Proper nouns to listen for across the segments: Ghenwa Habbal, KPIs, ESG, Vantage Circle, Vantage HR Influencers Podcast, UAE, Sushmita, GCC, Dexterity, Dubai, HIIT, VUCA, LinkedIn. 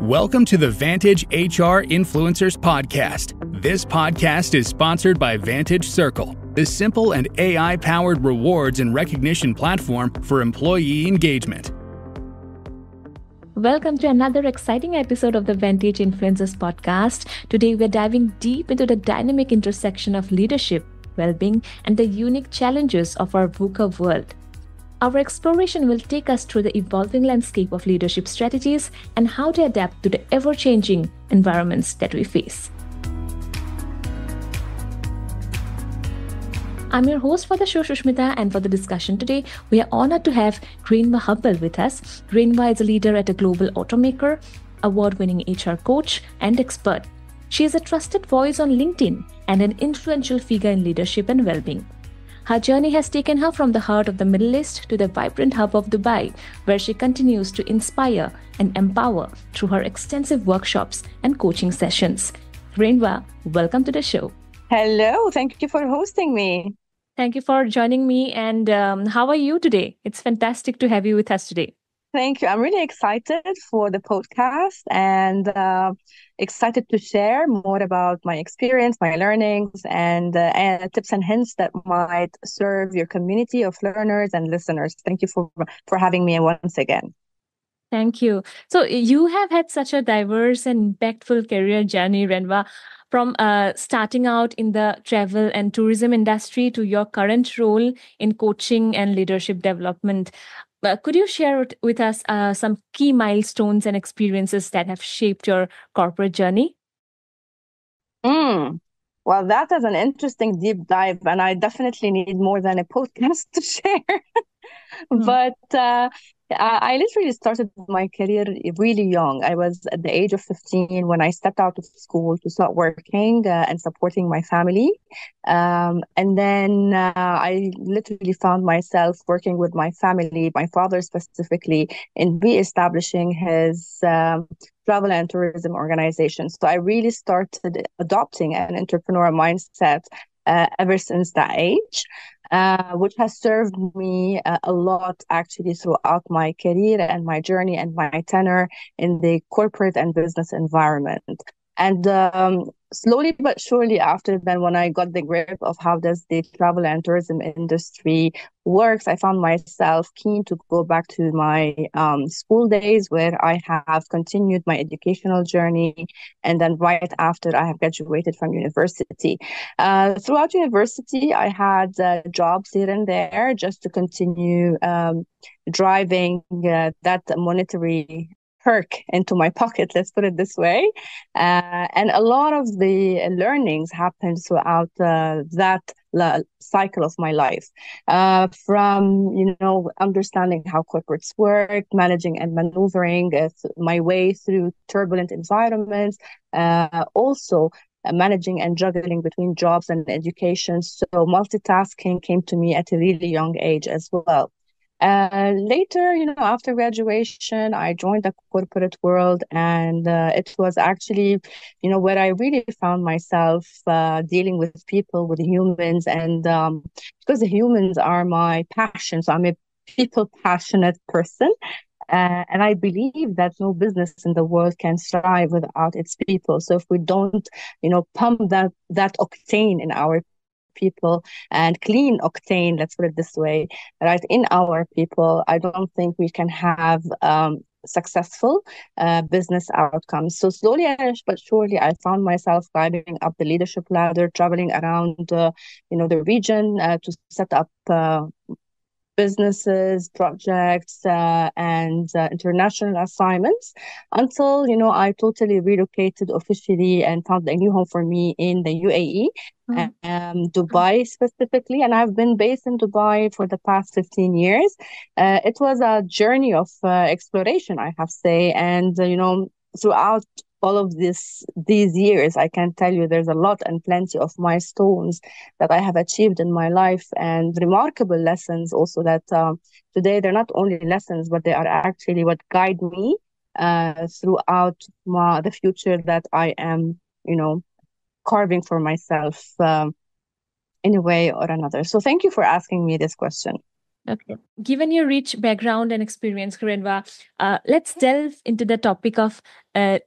Welcome to the Vantage HR Influencers Podcast. This podcast is sponsored by Vantage Circle, the simple and AI-powered rewards and recognition platform for employee engagement. Welcome to another exciting episode of the Vantage Influencers Podcast. Today, we're diving deep into the dynamic intersection of leadership, well-being, and the unique challenges of our VUCA world. Our exploration will take us through the evolving landscape of leadership strategies and how to adapt to the ever-changing environments that we face. I'm your host for the show, Sushmita, and for the discussion today, we are honored to have Ghenwa Habbal with us. Ghenwa is a leader at a global automaker, award-winning HR coach, and expert. She is a trusted voice on LinkedIn and an influential figure in leadership and well-being. Her journey has taken her from the heart of the Middle East to the vibrant hub of Dubai, where she continues to inspire and empower through her extensive workshops and coaching sessions. Ghenwa, welcome to the show. Hello, thank you for hosting me. Thank you for joining me. And how are you today? It's fantastic to have you with us today. Thank you. I'm really excited for the podcast and excited to share more about my experience, my learnings, and tips and hints that might serve your community of learners and listeners. Thank you for having me once again. Thank you. So you have had such a diverse and impactful career journey, Ghenwa, from starting out in the travel and tourism industry to your current role in coaching and leadership development. Could you share with us some key milestones and experiences that have shaped your corporate journey? Well, that is an interesting deep dive, and I definitely need more than a podcast to share. But I literally started my career really young. I was at the age of 15 when I stepped out of school to start working and supporting my family. And then I literally found myself working with my family, my father specifically, in reestablishing his travel and tourism organization. So I really started adopting an entrepreneur mindset ever since that age, which has served me a lot actually throughout my career and my journey and my tenure in the corporate and business environment. And slowly but surely after then, when I got the grip of how does the travel and tourism industry works, I found myself keen to go back to my school days, where I have continued my educational journey. And then right after I have graduated from university, throughout university, I had jobs here and there just to continue driving that monetary perk into my pocket, let's put it this way. And a lot of the learnings happened throughout that cycle of my life, from understanding how corporates work, managing and maneuvering my way through turbulent environments, also managing and juggling between jobs and education. So multitasking came to me at a really young age as well. Later, after graduation, I joined the corporate world, and it was actually, where I really found myself dealing with people, with humans, and because the humans are my passion, so I'm a people passionate person, and I believe that no business in the world can thrive without its people. So if we don't, pump that octane in our people and clean octane, let's put it this way, right, in our people, I don't think we can have successful business outcomes. So slowly but surely, I found myself climbing up the leadership ladder, traveling around, the region to set up businesses, projects, and international assignments until, I totally relocated officially and found a new home for me in the UAE, Dubai specifically. And I've been based in Dubai for the past 15 years. It was a journey of exploration, I have to say. And, throughout all of these years, I can tell you there's a lot and plenty of milestones that I have achieved in my life, and remarkable lessons also that today they're not only lessons, but they are actually what guide me throughout the future that I am, carving for myself in a way or another. So thank you for asking me this question. Okay. Given your rich background and experience, Ghenwa, let's delve into the topic of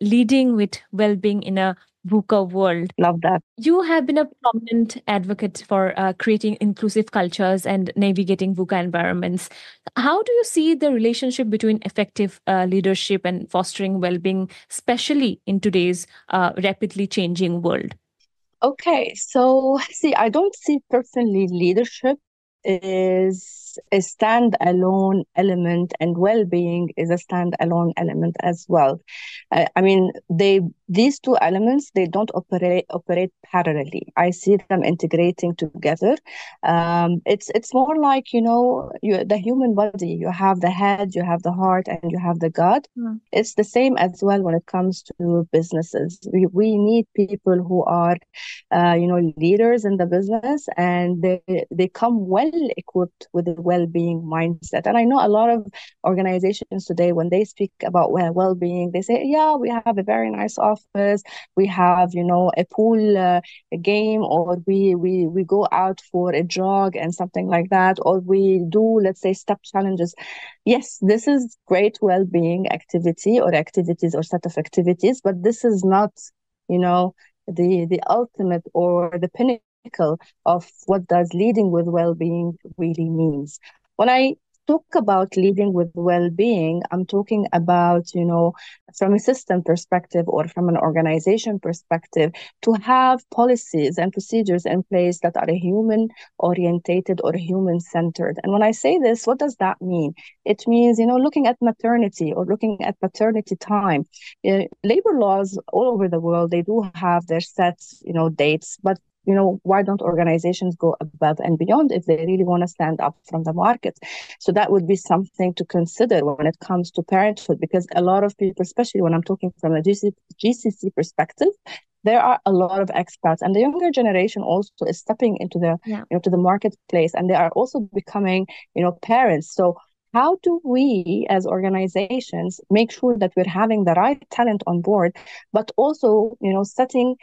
leading with well-being in a VUCA world. Love that. You have been a prominent advocate for creating inclusive cultures and navigating VUCA environments. How do you see the relationship between effective leadership and fostering well-being, especially in today's rapidly changing world? Okay, so see, I don't see personally leadership is a standalone element and well-being is a standalone element as well. I mean, these two elements, they don't operate parallelly. I see them integrating together. It's more like, the human body, you have the head, you have the heart, and you have the gut. Mm. It's the same as well when it comes to businesses. We need people who are, leaders in the business, and they come well equipped with a well-being mindset. And I know a lot of organizations today, when they speak about well-being, they say, yeah, we have a very nice office, we have, a pool game, or we go out for a jog and something like that, or we do, let's say, step challenges. Yes, this is great well-being activity or activities or set of activities, but this is not, the ultimate or the pinnacle of what does leading with well-being really means. When I talk about leading with well-being, I'm talking about, from a system perspective or from an organization perspective, to have policies and procedures in place that are human-orientated or human-centered. And when I say this, what does that mean? It means, looking at maternity or looking at paternity time. Labor laws all over the world, they do have their set, dates, but why don't organizations go above and beyond if they really want to stand up from the market? So that would be something to consider when it comes to parenthood, because a lot of people, especially when I'm talking from a GCC perspective, there are a lot of expats, and the younger generation also is stepping into the to the marketplace, and they are also becoming parents. So how do we as organizations make sure that we're having the right talent on board, but also, setting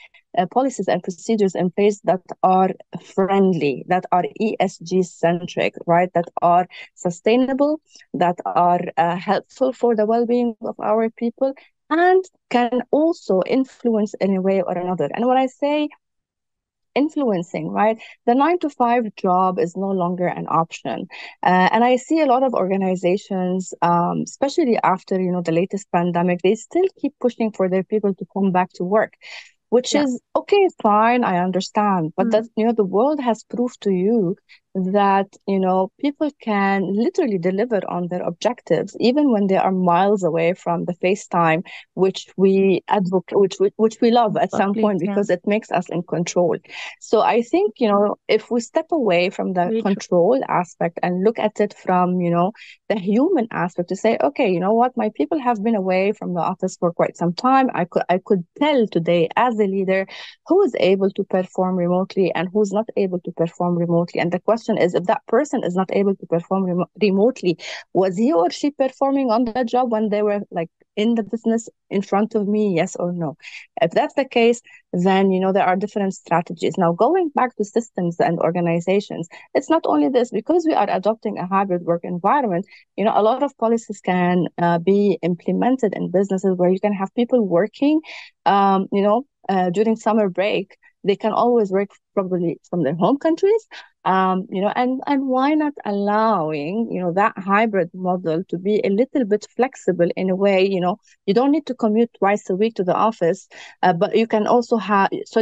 policies and procedures in place that are friendly, that are ESG centric, right? That are sustainable, that are helpful for the well-being of our people, and can also influence in a way or another. And when I say influencing, right? The 9-to-5 job is no longer an option. And I see a lot of organizations, especially after, the latest pandemic, they still keep pushing for their people to come back to work, which is okay, fine, I understand. But that, the world has proved to you that, people can literally deliver on their objectives, even when they are miles away from the FaceTime, which we advocate, which we love at some point, because it makes us in control. So I think, if we step away from the control aspect and look at it from, the human aspect, to say, okay, you know what, my people have been away from the office for quite some time. I could tell today as a leader who is able to perform remotely and who's not able to perform remotely. And the question is, if that person is not able to perform remotely, was he or she performing on the job when they were like in the business in front of me, yes or no? If that's the case, then there are different strategies. Now, going back to systems and organizations, it's not only this, because we are adopting a hybrid work environment, a lot of policies can be implemented in businesses where you can have people working, during summer break. They can always work probably from their home countries, and why not allowing, that hybrid model to be a little bit flexible in a way, you don't need to commute twice a week to the office, but you can also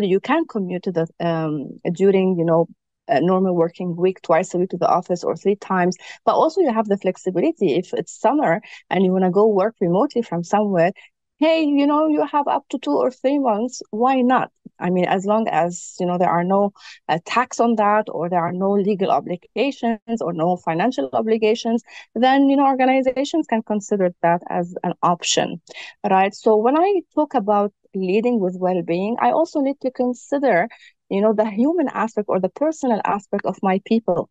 you can commute to the, during, a normal working week, twice a week to the office or 3 times, but also you have the flexibility. If it's summer and you want to go work remotely from somewhere, hey, you have up to 2 or 3 months. Why not? I mean, as long as, there are no tax on that, or there are no legal obligations or no financial obligations, then, organizations can consider that as an option, right? So when I talk about leading with well-being, I also need to consider, the human aspect or the personal aspect of my people.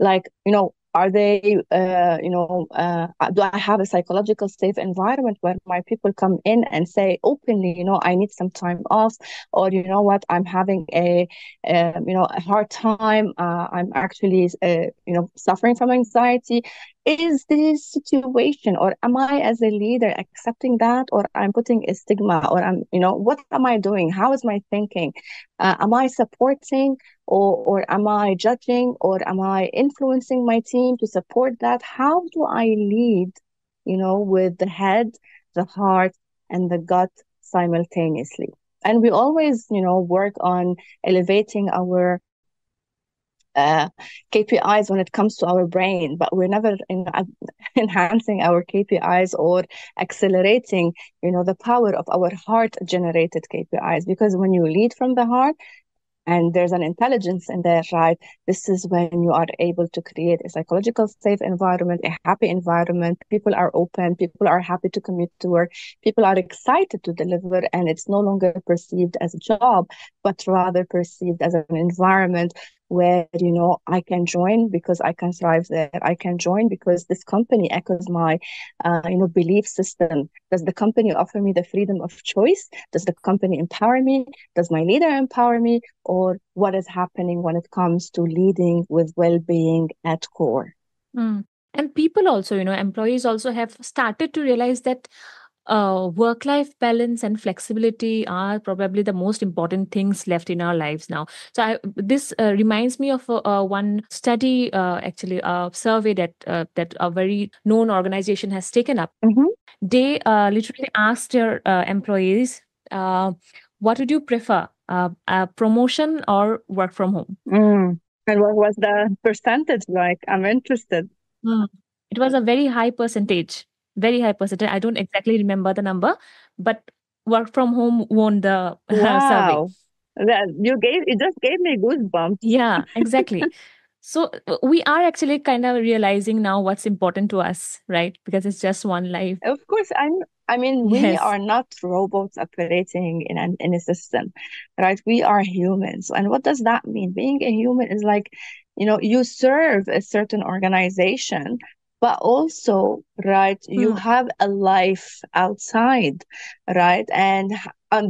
Like, Are they, do I have a psychological safe environment where my people come in and say openly, I need some time off, or you know what, I'm having a hard time. I'm actually, suffering from anxiety. Is this situation, or am I as a leader accepting that, or I'm putting a stigma, or I'm, what am I doing? How is my thinking? Am I supporting, or am I judging, or am I influencing my team to support that? How do I lead, with the head, the heart, and the gut simultaneously? And we always, work on elevating our KPIs when it comes to our brain, but we're never enhancing our KPIs or accelerating, the power of our heart-generated KPIs. Because when you lead from the heart, and there's an intelligence in there, right? This is when you are able to create a psychological safe environment, a happy environment. People are open. People are happy to commute to work. People are excited to deliver. And it's no longer perceived as a job, but rather perceived as an environment where, I can join because I can thrive there. I can join because this company echoes my, belief system. Does the company offer me the freedom of choice? Does the company empower me? Does my leader empower me? Or what is happening when it comes to leading with well-being at core? Mm. And people also, employees also have started to realize that work-life balance and flexibility are probably the most important things left in our lives now. So this reminds me of one study, actually a survey that a very known organization has taken up. Mm-hmm. They literally asked their employees, what would you prefer, a promotion or work from home? Mm. And what was the percentage like? I'm interested. Mm. It was a very high percentage. Very high percentage. I don't exactly remember the number, but work from home won the survey. It just gave me goosebumps. Yeah, exactly. So we are actually kind of realizing now what's important to us, right? Because it's just one life. Of course, we are not robots operating in a system, right? We are humans. And what does that mean? Being a human is like, you serve a certain organization, but also, right, you have a life outside, right? And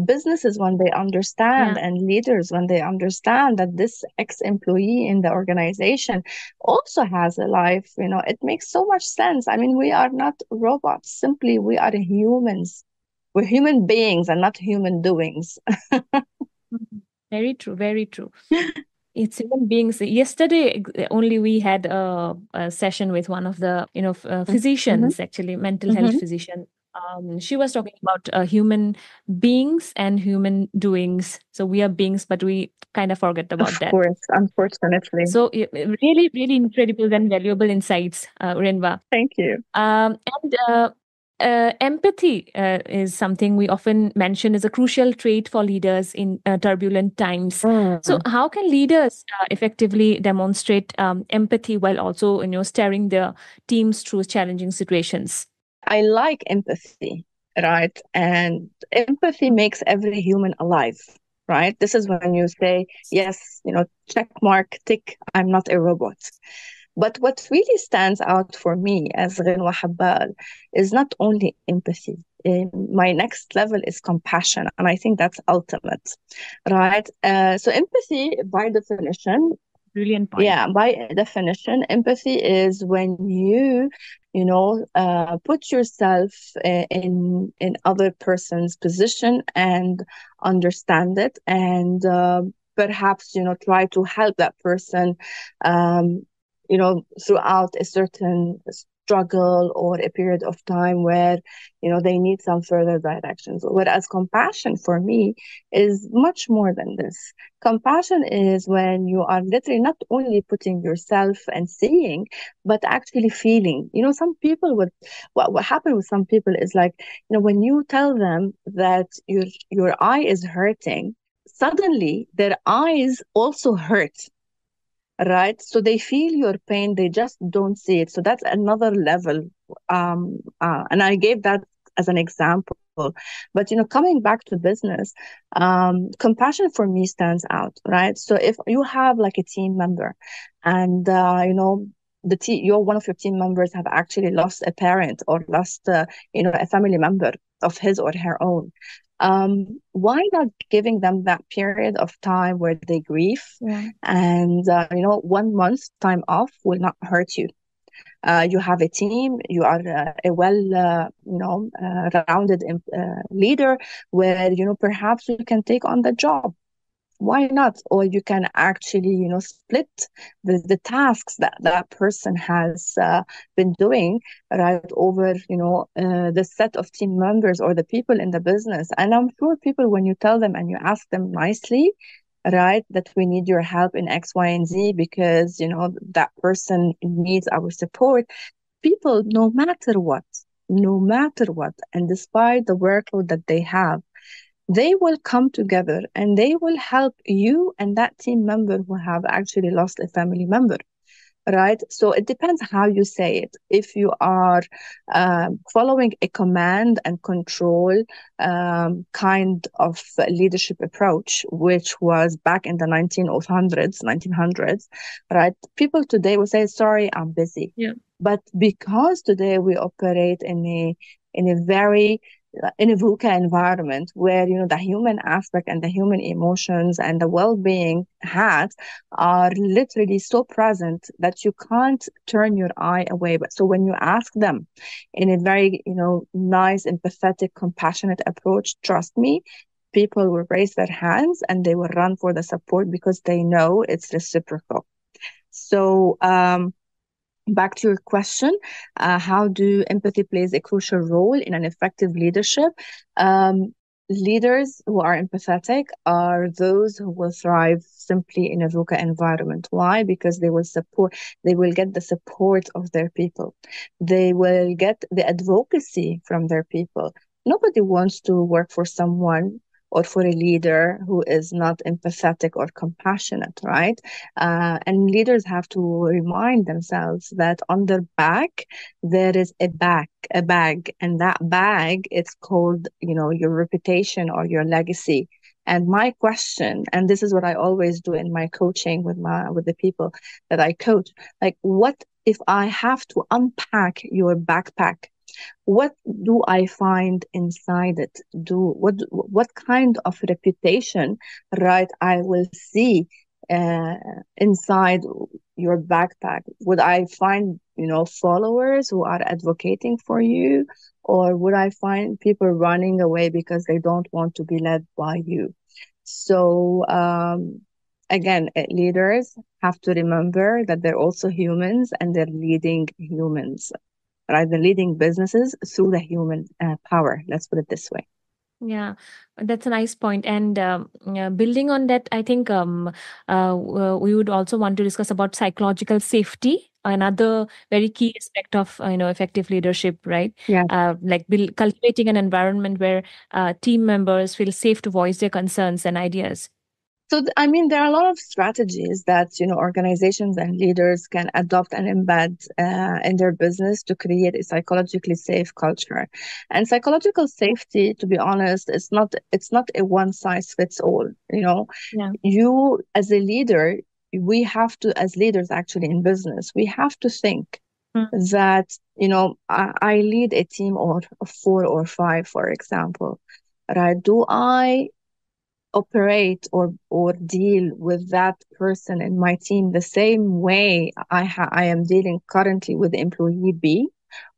businesses, when they understand, and leaders, when they understand that this ex-employee in the organization also has a life, it makes so much sense. We are not robots. Simply, we are humans. We're human beings and not human doings. Very true, very true. It's human beings. Yesterday only we had a session with one of the physicians, actually mental health physician. She was talking about human beings and human doings. So we are beings, but we kind of forget about that. Of course, unfortunately. So really, really incredible and valuable insights, Ghenwa. Thank you. Empathy is something we often mention is a crucial trait for leaders in turbulent times. Mm. So how can leaders effectively demonstrate empathy while also, steering their teams through challenging situations? I like empathy, right? And empathy makes every human alive, right? This is when you say, yes, check mark, tick, I'm not a robot. But what really stands out for me as Ghenwa Habbal is not only empathy. My next level is compassion, and I think that's ultimate, right? So empathy, by definition, brilliant point. Yeah, by definition, empathy is when you, put yourself in other person's position and understand it, and perhaps try to help that person. Throughout a certain struggle or a period of time where, they need some further directions. Whereas compassion for me is much more than this. Compassion is when you are literally not only putting yourself and seeing, but actually feeling. Some people with what happened with some people is like, when you tell them that your eye is hurting, suddenly their eyes also hurt. Right. So they feel your pain. They just don't see it. So that's another level. And I gave that as an example. But, coming back to business, compassion for me stands out. Right. So if you have like a team member and, your one of your team members have actually lost a parent or lost a family member of his or her own. Why not giving them that period of time where they grieve? Yeah. And 1 month's time off will not hurt you. You have a team. You are a well-rounded leader where perhaps you can take on the job. Why not? Or you can actually split the tasks that person has been doing right over the set of team members or the people in the business. And I'm sure people, when you tell them and you ask them nicely, right, that we need your help in X, Y, and Z because that person needs our support. People, no matter what, and despite the workload that they have, they will come together and they will help you and that team member who have actually lost a family member, right? So it depends how you say it. If you are following a command and control kind of leadership approach, which was back in the 1900s, right? People today will say, sorry, I'm busy. Yeah. But because today we operate in a VUCA environment where the human aspect and the human emotions and the well-being hats are literally so present that you can't turn your eye away. But so when you ask them in a very nice, empathetic, compassionate approach, trust me, people will raise their hands and they will run for the support because they know it's reciprocal. So back to your question, how do empathy plays a crucial role in an effective leadership? Leaders who are empathetic are those who will thrive simply in a VUCA environment. Why? Because they will get the support of their people. They will get the advocacy from their people. Nobody wants to work for someone or for a leader who is not empathetic or compassionate, right? And leaders have to remind themselves that on their back, there is a bag, and that bag, it's called, your reputation or your legacy. And my question, and this is what I always do in my coaching with the people that I coach, like, what if I have to unpack your backpack? What do I find inside it? What kind of reputation, right, I will see inside your backpack? Would I find, followers who are advocating for you? Or would I find people running away because they don't want to be led by you? So, again, leaders have to remember that they're also humans and they're leading humans. Right, the leading businesses through the human power. Let's put it this way. Yeah, that's a nice point. And building on that, I think we would also want to discuss about psychological safety, another very key aspect of effective leadership, right? Yeah. Cultivating an environment where team members feel safe to voice their concerns and ideas. So, there are a lot of strategies that, organizations and leaders can adopt and embed in their business to create a psychologically safe culture. And psychological safety, to be honest, it's not a one-size-fits-all, Yeah. You, as a leader, we have to, as leaders actually in business, we have to think that, I lead a team of 4 or 5, for example, right? Do I operate or deal with that person in my team the same way I am dealing currently with employee B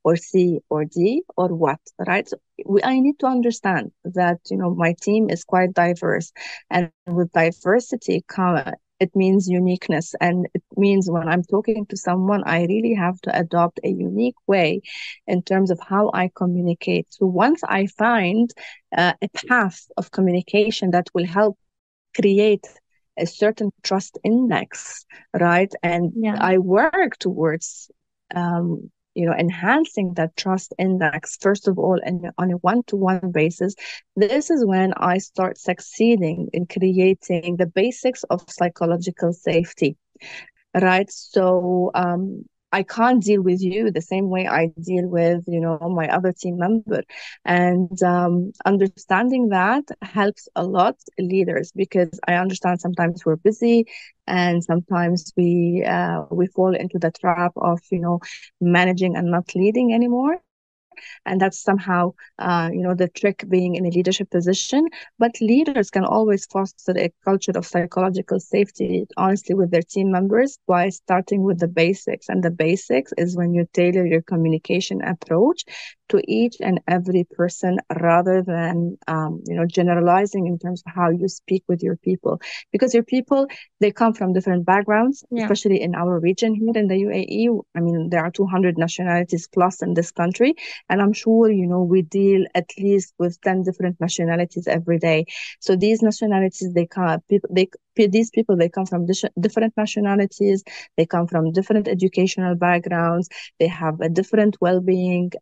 or C or D or what, right? So I need to understand that, my team is quite diverse, and with diversity it means uniqueness. And it means when I'm talking to someone, I really have to adopt a unique way in terms of how I communicate. So once I find a path of communication that will help create a certain trust index, right? And yeah. I work towards enhancing that trust index, first of all, and on a one-to-one basis, this is when I start succeeding in creating the basics of psychological safety, right? So I can't deal with you the same way I deal with, you know, my other team member. And understanding that helps a lot leaders, because I understand sometimes we're busy and sometimes we fall into the trap of, you know, managing and not leading anymore. And that's somehow, you know, the trick being in a leadership position. But leaders can always foster a culture of psychological safety, honestly, with their team members by starting with the basics. And the basics is when you tailor your communication approach to each and every person, rather than, you know, generalizing in terms of how you speak with your people. Because your people, they come from different backgrounds, yeah. Especially in our region here in the UAE. I mean, there are 200 nationalities plus in this country. And I'm sure, you know, we deal at least with 10 different nationalities every day. So these nationalities, they come from different nationalities. They come from different educational backgrounds. They have a different well-being.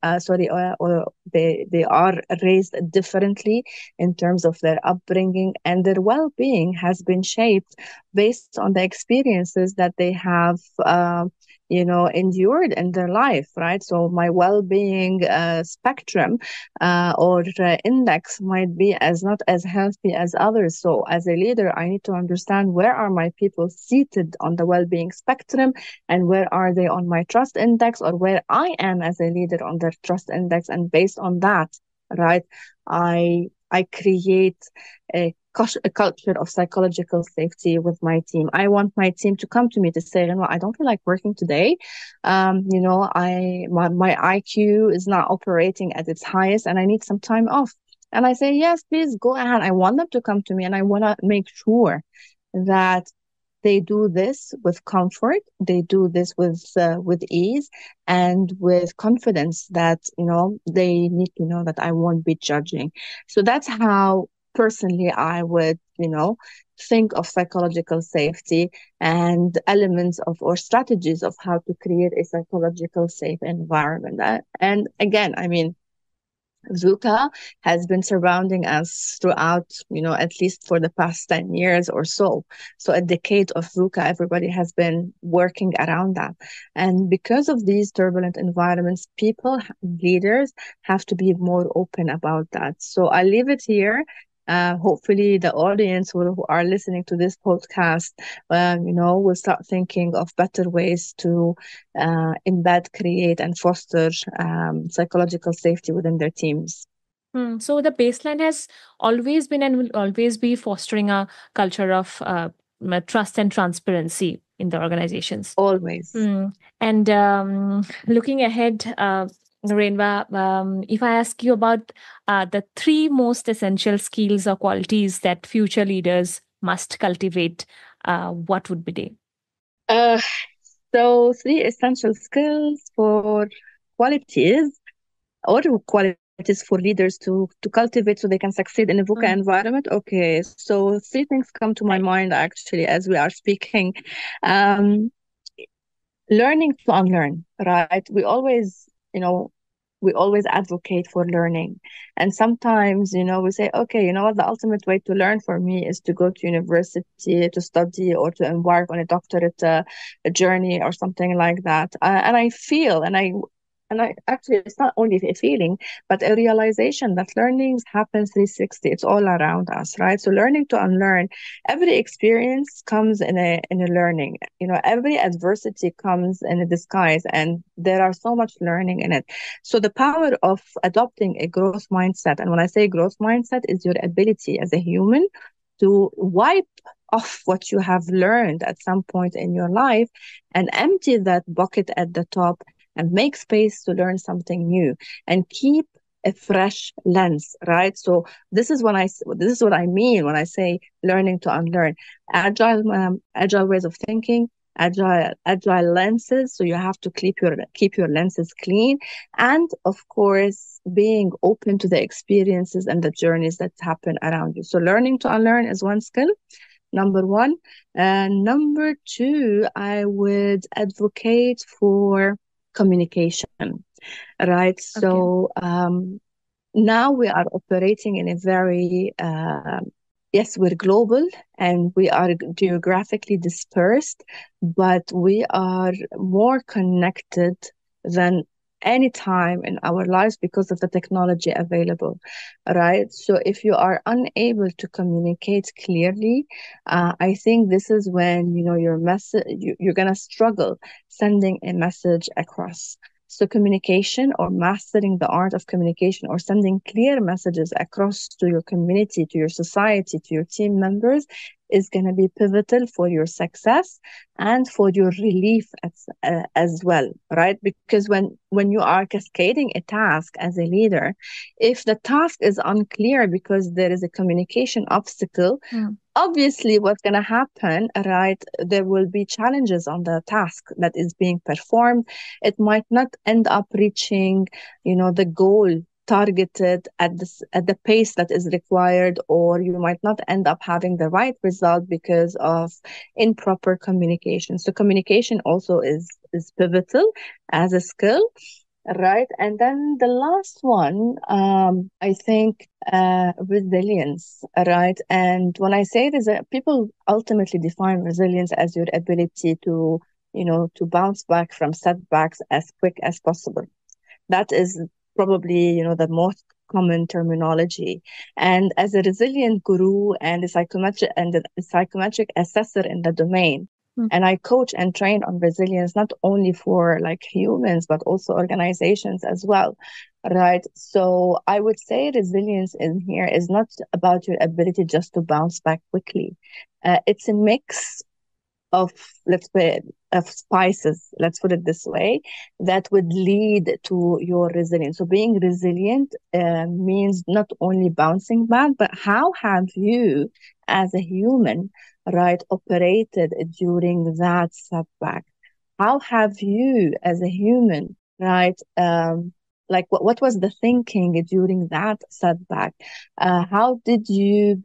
They are raised differently in terms of their upbringing, and their well-being has been shaped based on the experiences that they have you know, endured in their life, right? So my well-being spectrum or index might be not as healthy as others. So as a leader, I need to understand where are my people seated on the well-being spectrum, and where are they on my trust index, or where I am as a leader on their trust index. And based on that, right, I create a culture of psychological safety with my team. I want my team to come to me to say, you know, I don't feel like working today. You know, my IQ is not operating at its highest and I need some time off. And I say, yes, please go ahead. I want them to come to me, and I want to make sure that they do this with comfort. They do this with ease and with confidence that, you know, they need to know that I won't be judging. So that's how personally I would, you know, think of psychological safety and elements of, or strategies of, how to create a psychological safe environment. And again, I mean, VUCA has been surrounding us throughout, you know, at least for the past 10 years or so. So a decade of VUCA, everybody has been working around that. And because of these turbulent environments, people, leaders have to be more open about that. So I leave it here. Hopefully the audience who are listening to this podcast, you know, will start thinking of better ways to embed, create, and foster psychological safety within their teams. So the baseline has always been and will always be fostering a culture of trust and transparency in the organizations. Always. And looking ahead, Ghenwa, if I ask you about the three most essential skills or qualities that future leaders must cultivate, what would be they? So three essential skills or qualities for leaders to cultivate so they can succeed in a VUCA environment. Okay, so three things come to my mind actually as we are speaking. Learning to unlearn, right? We always advocate for learning. And sometimes, you know, we say, okay, you know what, the ultimate way to learn for me is to go to university, to study, or to embark on a doctorate journey or something like that. And I actually, it's not only a feeling, but a realization that learning happens 360. It's all around us, right? So learning to unlearn. Every experience comes in a learning. You know, every adversity comes in a disguise, and there are so much learning in it. So the power of adopting a growth mindset, and when I say growth mindset, is your ability as a human to wipe off what you have learned at some point in your life and empty that bucket at the top and make space to learn something new and keep a fresh lens, right? So this is what I mean when I say learning to unlearn. Agile ways of thinking, agile lenses. So you have to keep your lenses clean, and of course being open to the experiences and the journeys that happen around you. So learning to unlearn is one skill. Number one, and number two, I would advocate for communication, right? Okay. So now we are operating in a very yes, we're global and we are geographically dispersed, but we are more connected than any time in our lives because of the technology available, right? So if you are unable to communicate clearly, I think this is when, you know, your message, you're going to struggle sending a message across. So communication, or mastering the art of communication, or sending clear messages across to your community, to your society, to your team members, is going to be pivotal for your success and for your relief as well, right? Because when you are cascading a task as a leader, if the task is unclear because there is a communication obstacle, obviously what's going to happen, right, there will be challenges on the task that is being performed. It might not end up reaching, you know, the goal targeted at the pace that is required, or you might not end up having the right result because of improper communication. So communication also is pivotal as a skill, right? And then the last one, I think, resilience, right? And when I say this, people ultimately define resilience as your ability to, you know, to bounce back from setbacks as quick as possible. That is probably, you know, the most common terminology. And as a resilient guru and a psychometric assessor in the domain, and I coach and train on resilience, not only for like humans, but also organizations as well, right? So I would say resilience in here is not about your ability just to bounce back quickly. It's a mix of spices, let's put it this way, that would lead to your resilience. So being resilient means not only bouncing back, but how have you as a human, right, operated during that setback? How have you as a human, right, like what was the thinking during that setback? How did you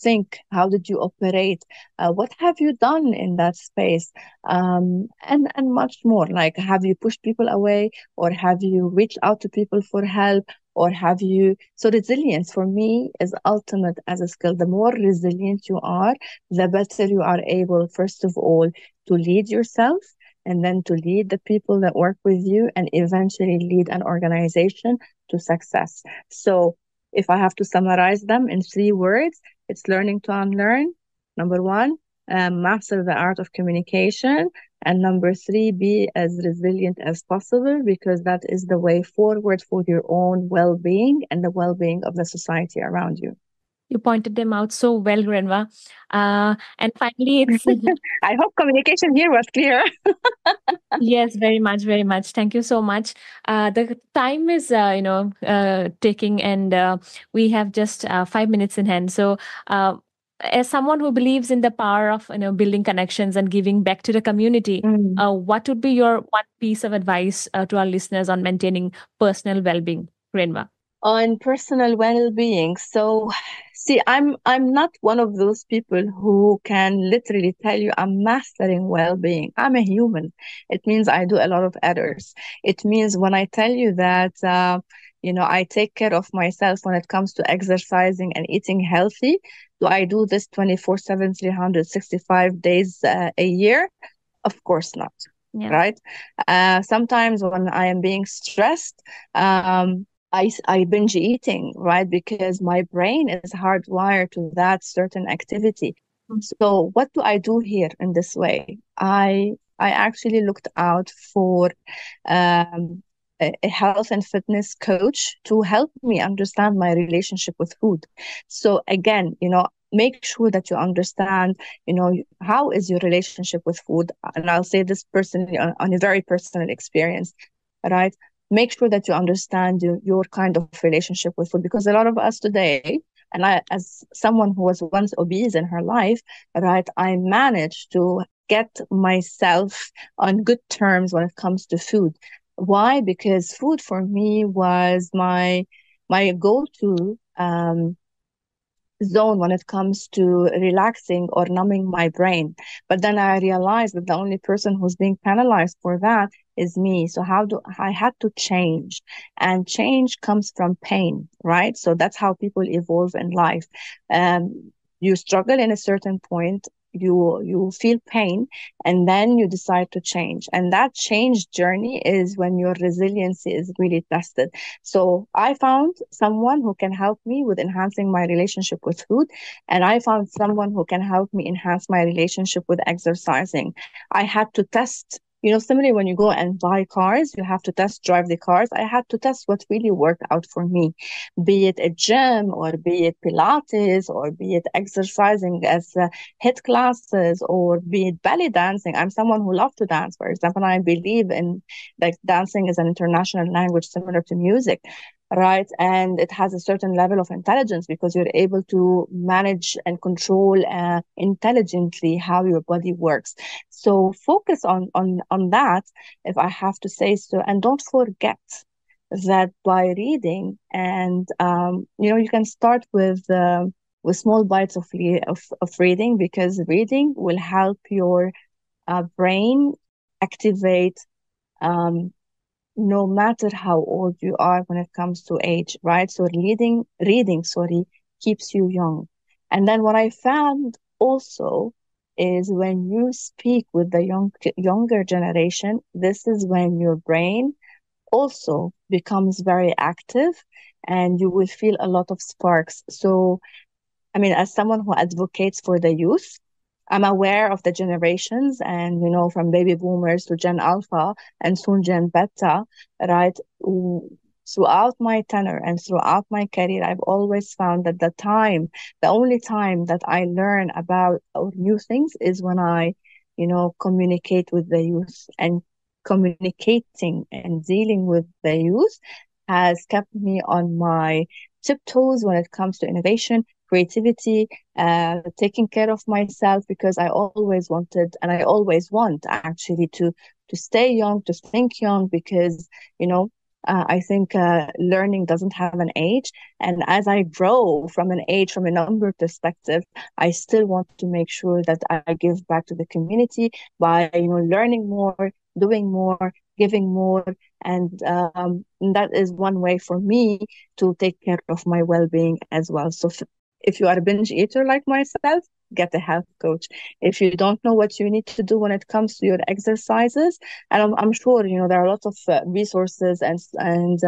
think? How did you operate? What have you done in that space? And much more. Like, have you pushed people away, or have you reached out to people for help, or have you? So resilience for me is ultimate as a skill. The more resilient you are, the better you are able, first of all, to lead yourself, and then to lead the people that work with you, and eventually lead an organization to success. So if I have to summarize them in 3 words, it's learning to unlearn, number 1, master the art of communication, and number 3, be as resilient as possible, because that is the way forward for your own well-being and the well-being of the society around you. You pointed them out so well, Ghenwa. And finally, it's... I hope communication here was clear. Yes, very much, very much. Thank you so much. The time is, ticking, and we have just 5 minutes in hand. So as someone who believes in the power of, you know, building connections and giving back to the community, what would be your one piece of advice to our listeners on maintaining personal well-being, Ghenwa? On personal well-being. So see, I'm not one of those people who can literally tell you I'm mastering well-being. I'm a human. It means I do a lot of errors. It means when I tell you that, I take care of myself when it comes to exercising and eating healthy, do I do this 24/7, 365 days a year? Of course not. Yeah. Right? Sometimes when I am being stressed, I binge eating, right? Because my brain is hardwired to that certain activity. So what do I do here in this way? I actually looked out for a health and fitness coach to help me understand my relationship with food. So again, make sure that you understand, how is your relationship with food? And I'll say this personally on a very personal experience, right? Make sure that you understand your kind of relationship with food, because a lot of us today, and I, as someone who was once obese in her life, right, I managed to get myself on good terms when it comes to food. Why? Because food for me was my go-to zone when it comes to relaxing or numbing my brain. But then I realized that the only person who's being penalized for that is me. So how do I had to change? And change comes from pain, right? So that's how people evolve in life. you struggle in a certain point, you feel pain, and then you decide to change. And that change journey is when your resiliency is really tested. So I found someone who can help me with enhancing my relationship with food, and I found someone who can help me enhance my relationship with exercising. I had to test, similarly when you go and buy cars, you have to test drive the cars. I had to test what really worked out for me, be it a gym or be it Pilates or be it exercising as HIIT classes or be it belly dancing. I'm someone who loves to dance, for example. I believe in dancing is an international language similar to music, right? And it has a certain level of intelligence because you're able to manage and control intelligently how your body works. So focus on that, if I have to say so. And don't forget that by reading and, you can start with small bites of reading, because reading will help your brain activate no matter how old you are when it comes to age, right? So reading keeps you young. And then what I found also is when you speak with the younger generation, this is when your brain also becomes very active and you will feel a lot of sparks. So, as someone who advocates for the youth, I'm aware of the generations and, from baby boomers to Gen Alpha and soon Gen Beta, right? Throughout my tenure and throughout my career, I've always found that the only time that I learn about new things is when I, communicate with the youth, and communicating and dealing with the youth has kept me on my tiptoes when it comes to innovation, creativity, taking care of myself, because I always wanted, and I always want actually to stay young, to think young, because, I think learning doesn't have an age. And as I grow from a number perspective, I still want to make sure that I give back to the community by, learning more, doing more, giving more. And that is one way for me to take care of my well-being as well. So if you are a binge eater like myself, get a health coach. If you don't know what you need to do when it comes to your exercises, and I'm sure, there are lots of resources and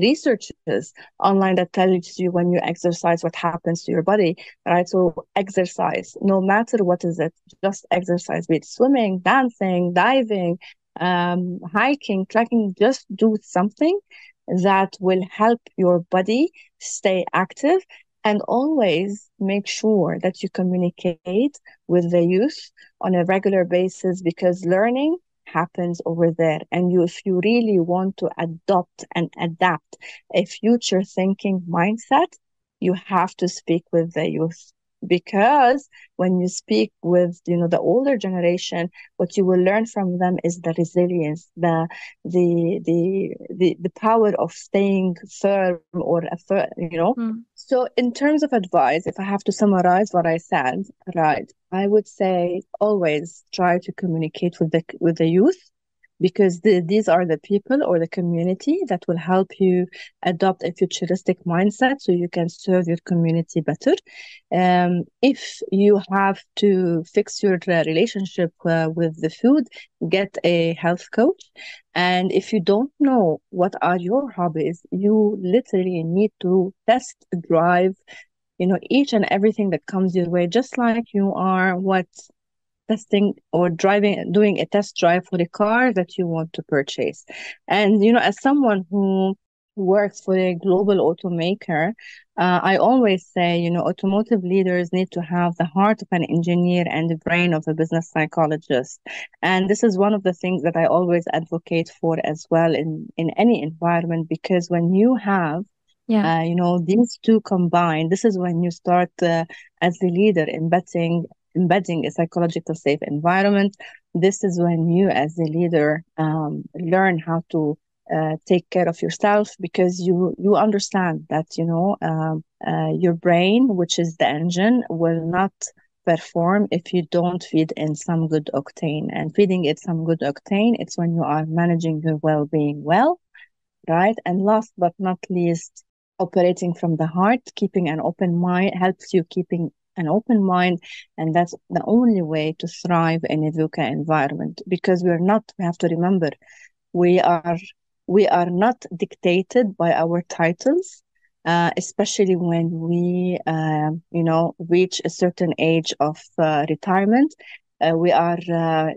researches online that tells you when you exercise, what happens to your body, right? So exercise, no matter what is it, just exercise, be it swimming, dancing, diving, hiking, trekking, just do something that will help your body stay active. And always make sure that you communicate with the youth on a regular basis, because learning happens over there. And if you really want to adopt and adapt a future thinking mindset, you have to speak with the youth. Because when you speak with the older generation, what you will learn from them is the resilience, the power of staying firm or . So in terms of advice, if I have to summarize what I said, right, I would say always try to communicate with the youth, because these are the people or the community that will help you adopt a futuristic mindset so you can serve your community better. If you have to fix your relationship with the food, get a health coach. And if you don't know what are your hobbies, you literally need to test drive, each and everything that comes your way, just like you are testing or doing a test drive for the car that you want to purchase. And as someone who works for a global automaker, I always say automotive leaders need to have the heart of an engineer and the brain of a business psychologist. And this is one of the things that I always advocate for as well in any environment, because when you have these two combined, this is when you start as the leader embedding a psychological safe environment. This is when you, as a leader, learn how to take care of yourself, because you understand that your brain, which is the engine, will not perform if you don't feed in some good octane. And feeding it some good octane, it's when you are managing your well-being well, right? And last but not least, operating from the heart, keeping an open mind, helps you keeping an open mind. And that's the only way to thrive in a VUCA environment, because we have to remember, we are not dictated by our titles, especially when we, reach a certain age of retirement. We are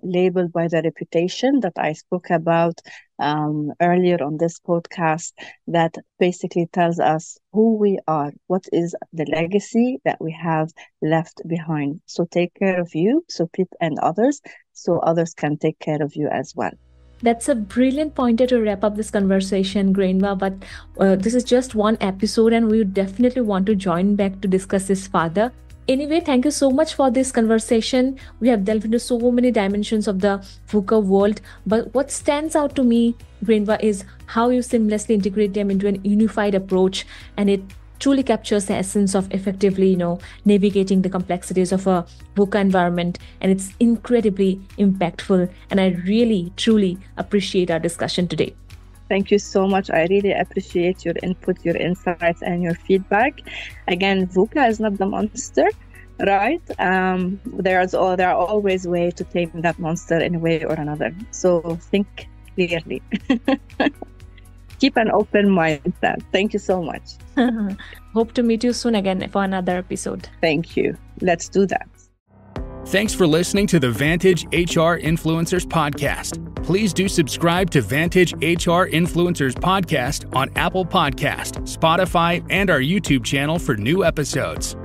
labeled by the reputation that I spoke about earlier on this podcast, that basically tells us who we are, what is the legacy that we have left behind. So take care of you, so others can take care of you as well. That's a brilliant pointer to wrap up this conversation, Ghenwa, but this is just one episode and we definitely want to join back to discuss this further. Anyway, thank you so much for this conversation. We have delved into so many dimensions of the VUCA world, but what stands out to me, Ghenwa, is how you seamlessly integrate them into an unified approach, and it truly captures the essence of effectively, navigating the complexities of a VUCA environment, and it's incredibly impactful, and I really, truly appreciate our discussion today. Thank you so much. I really appreciate your input, your insights, and your feedback. Again, VUCA is not the monster, right? There are always ways to tame that monster in a way or another. So think clearly. Keep an open mind. Thank you so much. Hope to meet you soon again for another episode. Thank you. Let's do that. Thanks for listening to the Vantage HR Influencers Podcast. Please do subscribe to Vantage HR Influencers Podcast on Apple Podcast, Spotify, and our YouTube channel for new episodes.